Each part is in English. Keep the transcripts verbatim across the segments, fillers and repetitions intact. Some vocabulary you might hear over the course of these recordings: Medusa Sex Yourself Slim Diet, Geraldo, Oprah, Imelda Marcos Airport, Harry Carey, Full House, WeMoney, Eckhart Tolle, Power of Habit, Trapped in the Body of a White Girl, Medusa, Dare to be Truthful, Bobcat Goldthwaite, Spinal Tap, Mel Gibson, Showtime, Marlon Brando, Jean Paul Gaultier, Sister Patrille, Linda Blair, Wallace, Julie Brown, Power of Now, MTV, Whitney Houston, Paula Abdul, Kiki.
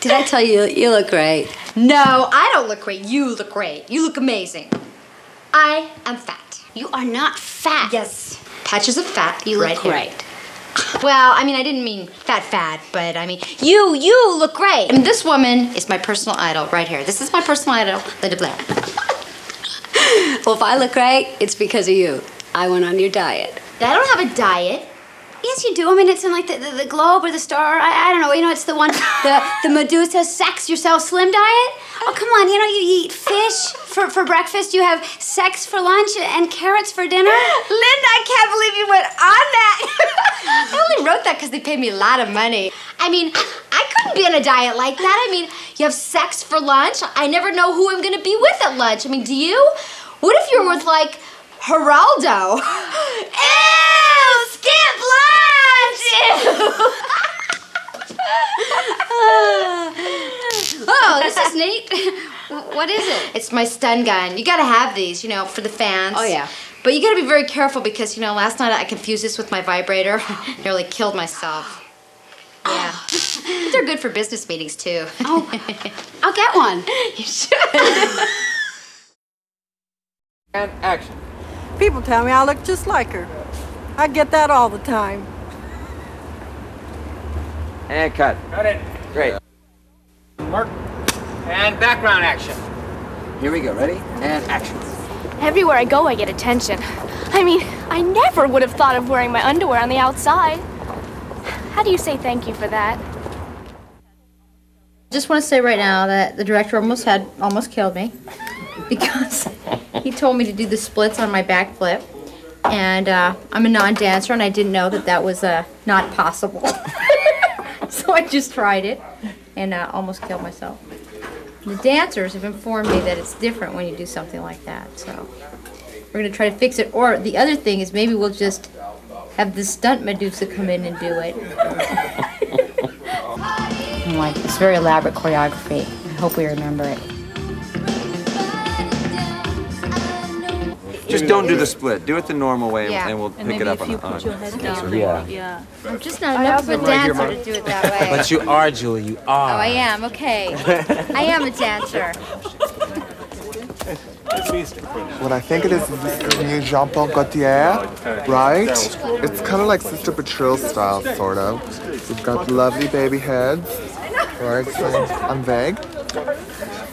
Did I tell you you look great? No, I don't look great. You look great. You look amazing. I am fat. You are not fat. Yes. Patches of fat. You look great. Well, I mean, I didn't mean fat, fat, but I mean, you, you look great. I mean, this woman is my personal idol right here. This is my personal idol, Linda Blair. Well, if I look great, it's because of you. I went on your diet. I don't have a diet. Yes, you do. I mean, it's in like the, the, the Globe or the Star. I, I don't know. You know, it's the one, the, the Medusa Sex Yourself Slim Diet. Oh, come on. You know, you eat fish for, for breakfast. You have sex for lunch and carrots for dinner. Linda, I can't believe you went on that. I only wrote that because they paid me a lot of money. I mean, I couldn't be on a diet like that. I mean, you have sex for lunch. I never know who I'm going to be with at lunch. I mean, do you? What if you're with, like, Geraldo? Ew! Skip lunch! Oh, this is neat. What is it? It's my stun gun. You gotta have these, you know, for the fans. Oh, yeah. But you gotta be very careful because, you know, last night I confused this with my vibrator. I nearly killed myself. Yeah. They're good for business meetings, too. Oh, I'll get one. You should. And action. People tell me I look just like her. I get that all the time. And cut. Cut it. Great. Mark. And background action. Here we go. Ready? And action. Everywhere I go, I get attention. I mean, I never would have thought of wearing my underwear on the outside. How do you say thank you for that? I just want to say right now that the director almost had almost killed me because he told me to do the splits on my backflip. And uh, I'm a non-dancer, and I didn't know that that was uh, not possible. So I just tried it and uh, almost killed myself. The dancers have informed me that it's different when you do something like that. So we're going to try to fix it. Or the other thing is maybe we'll just have the stunt Medusa come in and do it. I'm like, it's very elaborate choreography. I hope we remember it. Just don't do the split. Do it the normal way, yeah. And we'll and pick it up on the on the yeah. yeah. I'm just not enough of a dancer to do it that way. But you are, Julie. You are. Oh, I am. Okay. I am a dancer. What I think it is is this new Jean Paul Gaultier, right? It's kind of like Sister Patrille style, sort of. We've got lovely baby heads. Right? So I'm vague.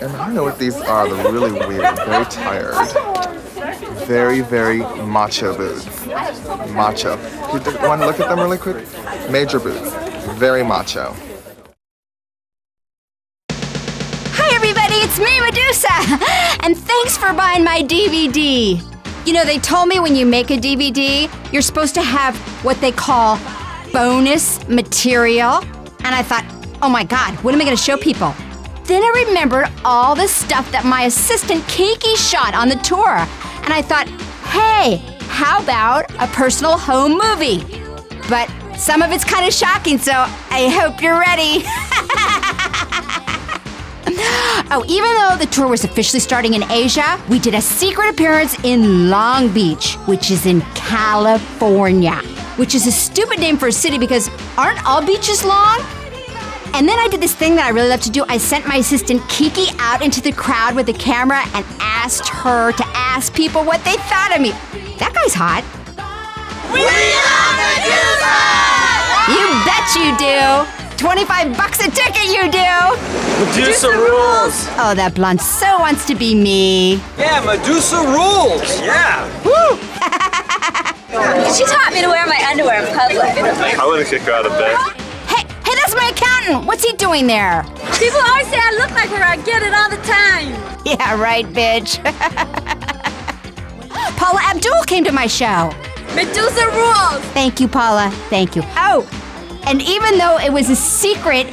And I don't know what these are. They're really weird. I'm very tired. Very, very macho boots. Macho. Want to look at them really quick? Major boots. Very macho. Hi, everybody. It's me, Medusa. And thanks for buying my D V D. You know, they told me when you make a D V D, you're supposed to have what they call bonus material. And I thought, oh, my God, what am I going to show people? Then I remembered all the stuff that my assistant Kiki shot on the tour. And I thought, hey, how about a personal home movie? But some of it's kind of shocking, so I hope you're ready. Oh, even though the tour was officially starting in Asia, we did a secret appearance in Long Beach, which is in California, which is a stupid name for a city because aren't all beaches long? And then I did this thing that I really love to do. I sent my assistant Kiki out into the crowd with a camera and asked her to ask people what they thought of me. That guy's hot. We love Medusa! You bet you do. twenty-five bucks a ticket, you do. Medusa, Medusa rules. rules. Oh, that blonde so wants to be me. Yeah, Medusa rules. Yeah. Woo! She taught me to wear my underwear in public. I want to kick her out of bed. That's my accountant. What's he doing there? People always say I look like her. I get it all the time. Yeah, right, bitch. Paula Abdul came to my show. Medusa rules. Thank you, Paula. Thank you. Oh, and even though it was a secret,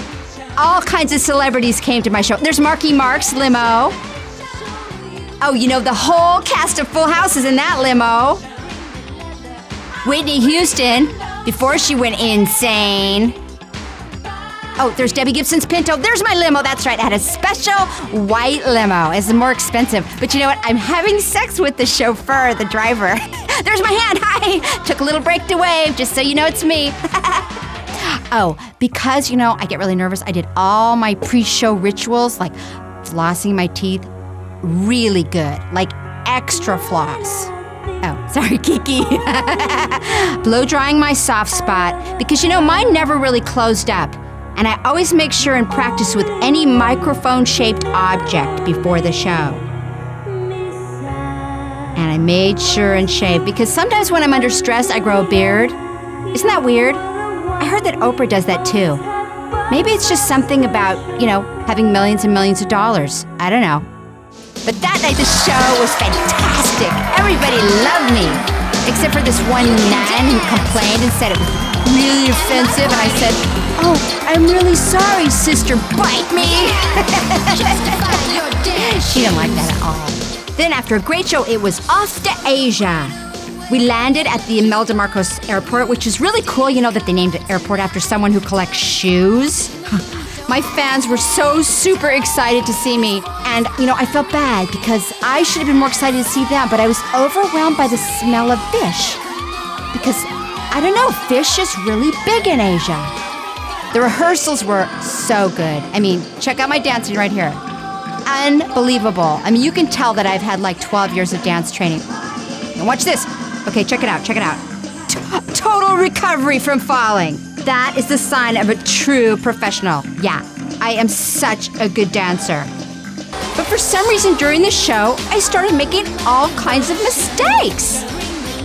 all kinds of celebrities came to my show. There's Marky Mark's limo. Oh, you know, the whole cast of Full House is in that limo. Whitney Houston, before she went insane. Oh, there's Debbie Gibson's Pinto. There's my limo. That's right. I had a special white limo. It's more expensive. But you know what? I'm having sex with the chauffeur, the driver. There's my hand. Hi. Took a little break to wave, just so you know it's me. Oh, because, you know, I get really nervous, I did all my pre-show rituals, like flossing my teeth really good, like extra floss. Oh, sorry, Kiki. Blow drying my soft spot, because, you know, mine never really closed up. And I always make sure and practice with any microphone-shaped object before the show. And I made sure and shaved, because sometimes when I'm under stress, I grow a beard. Isn't that weird? I heard that Oprah does that too. Maybe it's just something about, you know, having millions and millions of dollars. I don't know. But that night, the show was fantastic. Everybody loved me. Except for this one nun who complained and said it was really offensive, and I said, "Oh, I'm really sorry, sister, bite me." She didn't like that at all. Then after a great show, it was off to Asia. We landed at the Imelda Marcos Airport, which is really cool, you know, that they named an airport after someone who collects shoes. My fans were so super excited to see me. And, you know, I felt bad because I should have been more excited to see them, but I was overwhelmed by the smell of fish. Because, I don't know, fish is really big in Asia. The rehearsals were so good. I mean, check out my dancing right here. Unbelievable. I mean, you can tell that I've had like twelve years of dance training. And watch this. Okay, check it out, check it out. T- total recovery from falling. That is the sign of a true professional. Yeah, I am such a good dancer. But for some reason during the show, I started making all kinds of mistakes.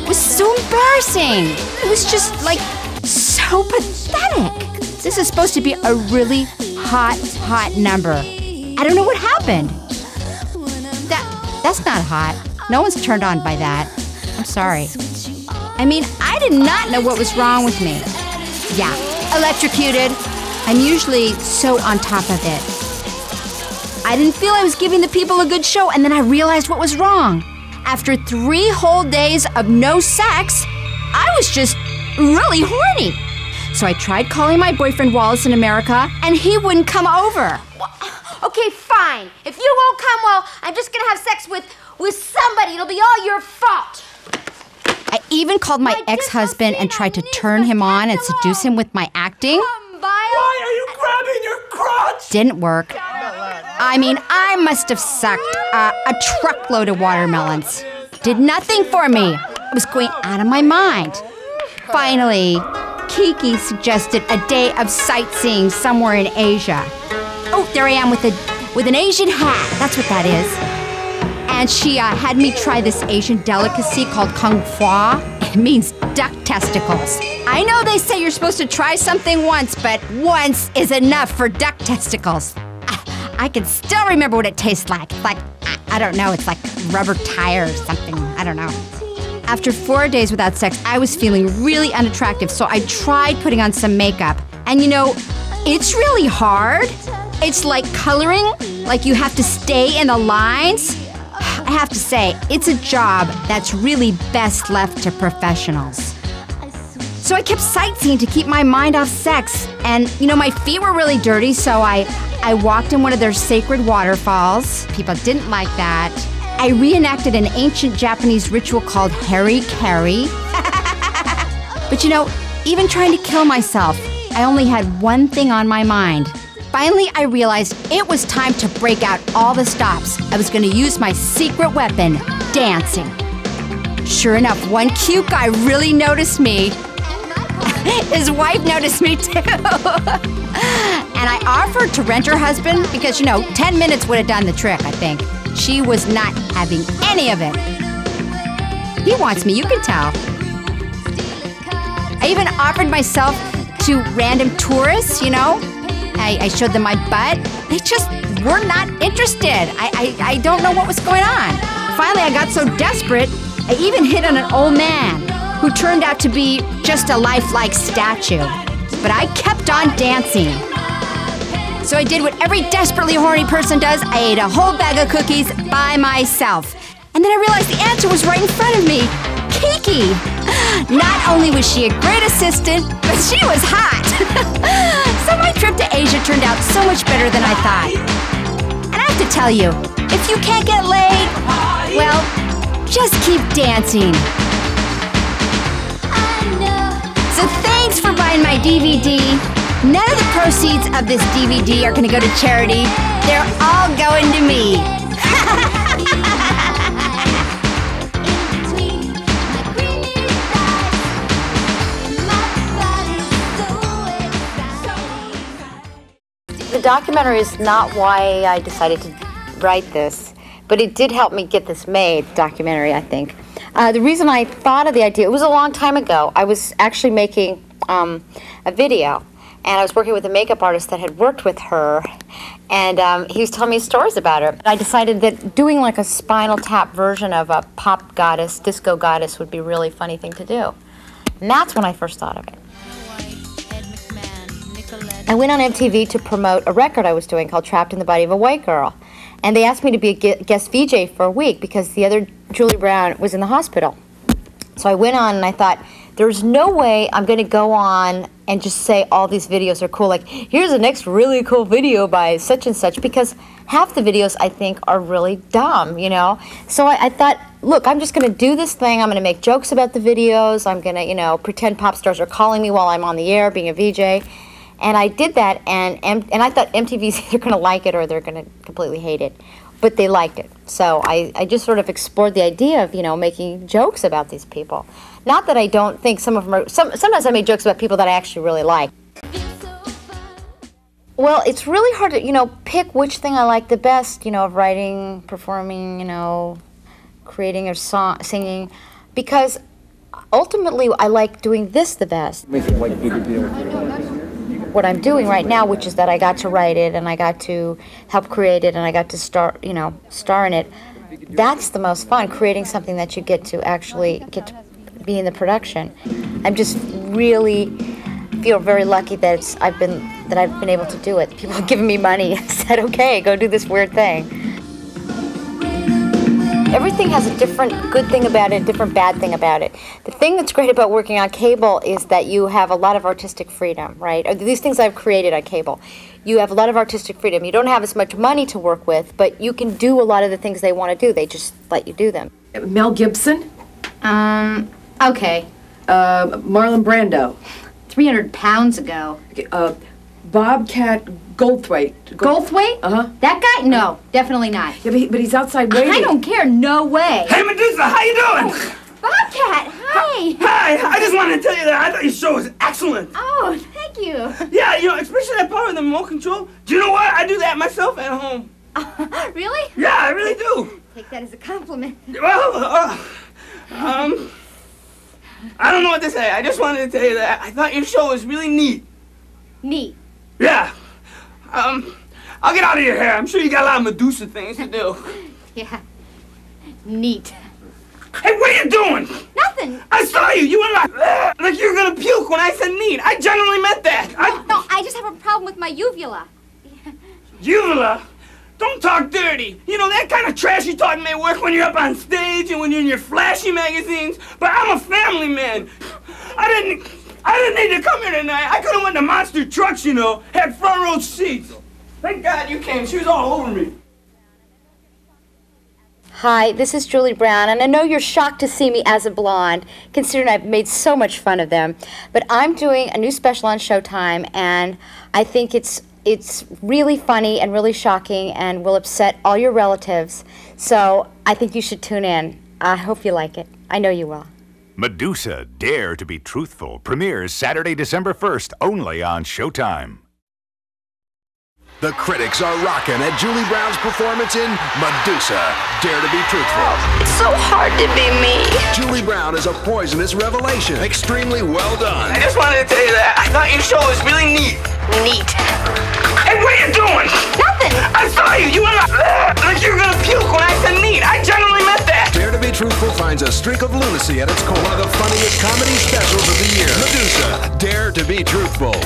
It was so embarrassing. It was just like so pathetic. This is supposed to be a really hot, hot number. I don't know what happened. That, that's not hot. No one's turned on by that. I'm sorry. I mean, I did not know what was wrong with me. Yeah, electrocuted. I'm usually so on top of it. I didn't feel I was giving the people a good show, and then I realized what was wrong. After three whole days of no sex, I was just really horny. So I tried calling my boyfriend Wallace in America, and he wouldn't come over. Okay, fine. If you won't come, well, I'm just gonna have sex with, with somebody. It'll be all your fault. I even called my ex-husband and tried to turn him on and seduce him with my acting. Why are you grabbing your crotch? Didn't work. I mean, I must have sucked uh, a truckload of watermelons. Did nothing for me. I was going out of my mind. Finally, Kiki suggested a day of sightseeing somewhere in Asia. Oh, there I am with a with an Asian hat. That's what that is. And she uh, had me try this Asian delicacy called kung hua. It means duck testicles. I know they say you're supposed to try something once, but once is enough for duck testicles. I can still remember what it tastes like. It's like, I, I don't know, it's like rubber tire or something. I don't know. After four days without sex, I was feeling really unattractive, so I tried putting on some makeup. And you know, it's really hard. It's like coloring, like you have to stay in the lines. I have to say, it's a job that's really best left to professionals. So I kept sightseeing to keep my mind off sex. And, you know, my feet were really dirty, so I, I walked in one of their sacred waterfalls. People didn't like that. I reenacted an ancient Japanese ritual called Harry Carey. But, you know, even trying to kill myself, I only had one thing on my mind. Finally, I realized it was time to break out all the stops. I was going to use my secret weapon, dancing. Sure enough, one cute guy really noticed me. His wife noticed me too. And I offered to rent her husband because, you know, ten minutes would have done the trick, I think. She was not having any of it. He wants me, you can tell. I even offered myself to random tourists, you know. I, I showed them my butt. They just were not interested. I, I, I don't know what was going on. Finally, I got so desperate, I even hit on an old man who turned out to be just a lifelike statue. But I kept on dancing. So I did what every desperately horny person does. I ate a whole bag of cookies by myself. And then I realized the answer was right in front of me. Kiki. Not only was she a great assistant, but she was hot. So my trip to Asia turned out so much better than I thought. And I have to tell you, if you can't get laid, well, just keep dancing. So thanks for buying my D V D. None of the proceeds of this D V D are going to go to charity. They're all going to me. The documentary is not why I decided to write this, but it did help me get this made, the documentary, I think. Uh, the reason I thought of the idea, it was a long time ago. I was actually making um, a video, and I was working with a makeup artist that had worked with her, and um, he was telling me stories about her. I decided that doing like a Spinal Tap version of a pop goddess, disco goddess, would be a really funny thing to do. And that's when I first thought of it. I went on M T V to promote a record I was doing called Trapped in the Body of a White Girl. And they asked me to be a guest V J for a week because the other Julie Brown was in the hospital. So I went on and I thought, there's no way I'm going to go on and just say all these videos are cool. Like, here's the next really cool video by such and such, because half the videos I think are really dumb, you know. So I, I thought, look, I'm just going to do this thing. I'm going to make jokes about the videos. I'm going to, you know, pretend pop stars are calling me while I'm on the air being a V J. And I did that, and and I thought M T V's either going to like it or they're going to completely hate it. But they liked it. So I, I just sort of explored the idea of, you know, making jokes about these people. Not that I don't think some of them are... Some, sometimes I make jokes about people that I actually really like. Well, it's really hard to, you know, pick which thing I like the best, you know, of writing, performing, you know, creating or song, singing, because ultimately I like doing this the best. Make it like bigger deal. What I'm doing right now, which is that I got to write it and I got to help create it and I got to star, you know, star in it. That's the most fun, creating something that you get to actually get to be in the production. I'm just really feel very lucky that it's, I've been that I've been able to do it. People have given me money and said, "Okay, go do this weird thing." Everything has a different good thing about it, a different bad thing about it. The thing that's great about working on cable is that you have a lot of artistic freedom, right? Or these things I've created on cable. You have a lot of artistic freedom. You don't have as much money to work with, but you can do a lot of the things they want to do. They just let you do them. Mel Gibson? Um, okay. Uh, Marlon Brando? three hundred pounds ago. Uh, Bobcat Goldthwaite. Gold Goldthwaite? Uh-huh. That guy? No, definitely not. Yeah, but, he, but he's outside waiting. I don't care. No way. Hey, Medusa, how you doing? Oh, Bobcat, hi. Hi. Hi. I just wanted to tell you that I thought your show was excellent. Oh, thank you. Yeah, you know, especially that part with the remote control. Do you know what? I do that myself at home. Uh, really? Yeah, I really do. Take that as a compliment. Well, uh, um, I don't know what to say. I just wanted to tell you that I thought your show was really neat. Neat? Yeah. Um, I'll get out of your hair. I'm sure you got a lot of Medusa things to do. Yeah. Neat. Hey, what are you doing? Nothing. I saw you. You were like, like you were going to puke when I said neat. I generally meant that. No, I... no, I just have a problem with my uvula. Uvula? Don't talk dirty. You know, that kind of trashy talk may work when you're up on stage and when you're in your flashy magazines, but I'm a family man. I didn't... I didn't need to come here tonight. I could have went to monster trucks, you know, had front row seats. Thank God you came. She was all over me. Hi, this is Julie Brown, and I know you're shocked to see me as a blonde, considering I've made so much fun of them. But I'm doing a new special on Showtime, and I think it's it's really funny and really shocking and will upset all your relatives. So I think you should tune in. I hope you like it. I know you will. Medusa, Dare to be Truthful premieres Saturday, December first, only on Showtime. The critics are rocking at Julie Brown's performance in Medusa, Dare to be Truthful. It's so hard to be me. Julie Brown is a poisonous revelation. Extremely well done. I just wanted to tell you that I thought your show was really neat. Neat. Hey, what are you doing? Nothing. I saw you. You were like, like you were going to puke when I said neat. I generally meant that. Dare to be Truthful finds a streak of lunacy at its core. One of the funniest comedy specials of the year. Medusa, Dare to be Truthful.